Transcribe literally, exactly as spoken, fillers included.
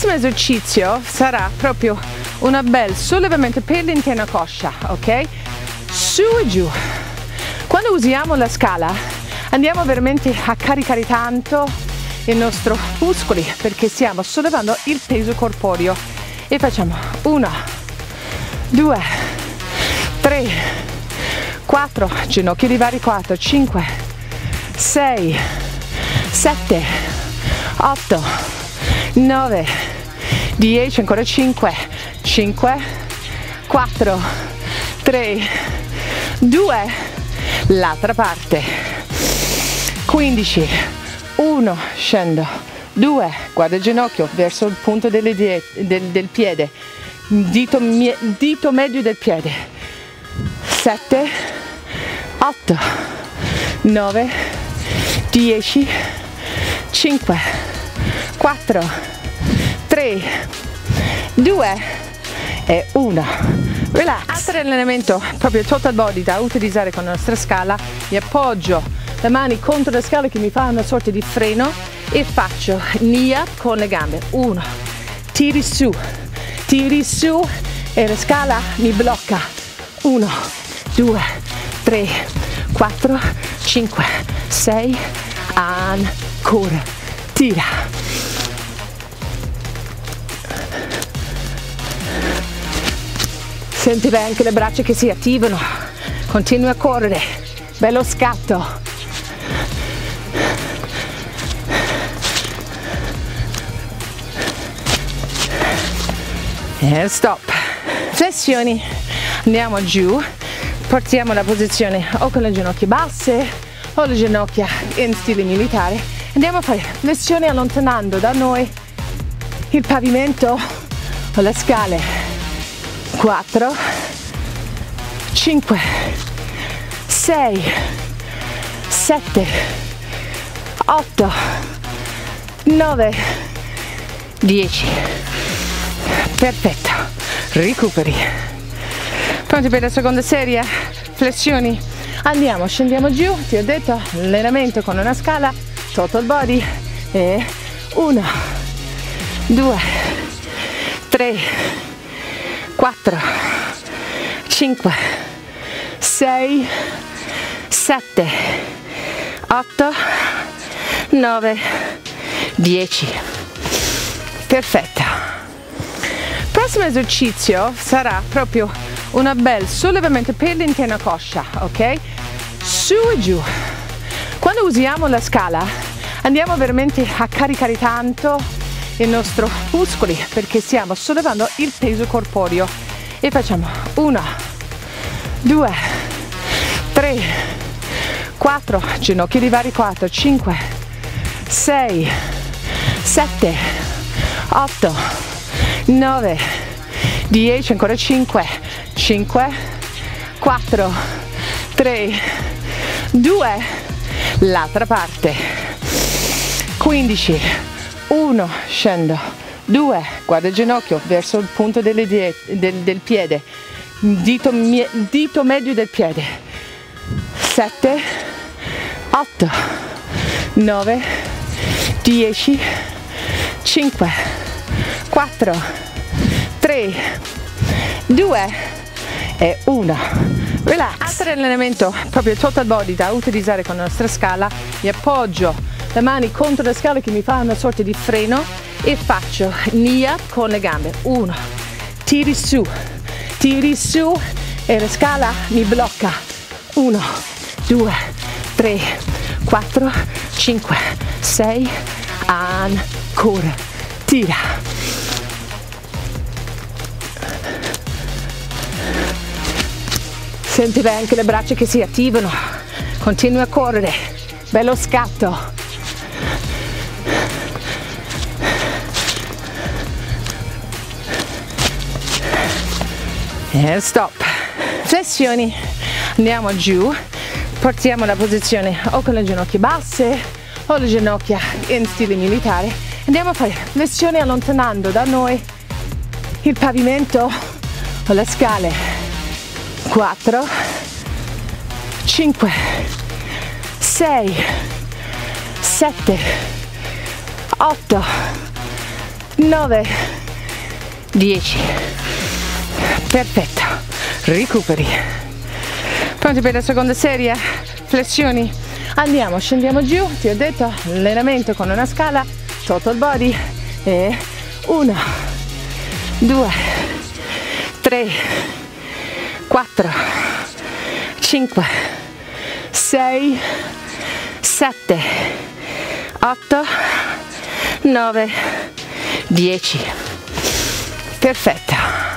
prossimo esercizio sarà proprio un bel sollevamento per l'interna coscia, ok? Su e giù. Quando usiamo la scala andiamo veramente a caricare tanto i nostri muscoli, perché stiamo sollevando il peso corporeo. E facciamo uno, due, tre, quattro, ginocchio di vari, quattro, cinque, sei, sette, otto, nove, dieci, ancora cinque, cinque, quattro, tre, due, l'altra parte, quindici, uno, scendo, due, guarda il ginocchio verso il punto delle die, del, del piede, dito, mie, dito medio del piede, sette, otto, nove, dieci, cinque, quattro, tre, due e uno, relax. Altro allenamento proprio total body da utilizzare con la nostra scala, mi appoggio le mani contro la scala che mi fa una sorta di freno e faccio knee up con le gambe, uno, tiri su, tiri su e la scala mi blocca, uno, due, tre, quattro, cinque, sei, ancora, tira, senti bene anche le braccia che si attivano, continua a correre, bello scatto, e stop, flessioni, andiamo giù, portiamo la posizione o con le ginocchia basse o le ginocchia in stile militare, andiamo a fare flessioni allontanando da noi il pavimento o le scale, quattro, cinque, sei, sette, otto, nove, dieci, perfetto, recuperi, pronti per la seconda serie, flessioni. Andiamo, scendiamo giù, ti ho detto, allenamento con una scala, total body, e uno, due, tre, quattro, cinque, sei, sette, otto, nove, dieci, perfetta. Prossimo esercizio sarà proprio un bel sollevamento per l'interna coscia, ok? Su e giù. Quando usiamo la scala andiamo veramente a caricare tanto i nostri muscoli, perché stiamo sollevando il peso corporeo. E facciamo uno, due, tre, quattro, ginocchio di vari, quattro, cinque, sei, sette, otto, nove, dieci, ancora cinque, cinque, quattro, tre, due, l'altra parte, quindici, uno, scendo, due, guarda il ginocchio verso il punto delle die, del, del piede, dito, mie, dito medio del piede, sette, otto, nove, dieci, cinque, quattro, tre, due e uno, relax. Altro allenamento proprio total body da utilizzare con la nostra scala, mi appoggio le mani contro la scala che mi fa una sorta di freno e faccio knee up con le gambe, uno, tiri su, tiri su e la scala mi blocca, uno, due, tre, quattro, cinque, sei, ancora, tira, senti bene anche le braccia che si attivano, continua a correre, bello scatto, e stop, flessioni, andiamo giù, portiamo la posizione o con le ginocchia basse o le ginocchia in stile militare, andiamo a fare flessioni allontanando da noi il pavimento o le scale, quattro, cinque, sei, sette, otto, nove, dieci, perfetto, recuperi, pronti per la seconda serie, flessioni, andiamo, scendiamo giù, ti ho detto, allenamento con una scala, total body, e uno, due, tre, quattro, cinque, sei, sette, otto, nove, dieci, perfetta.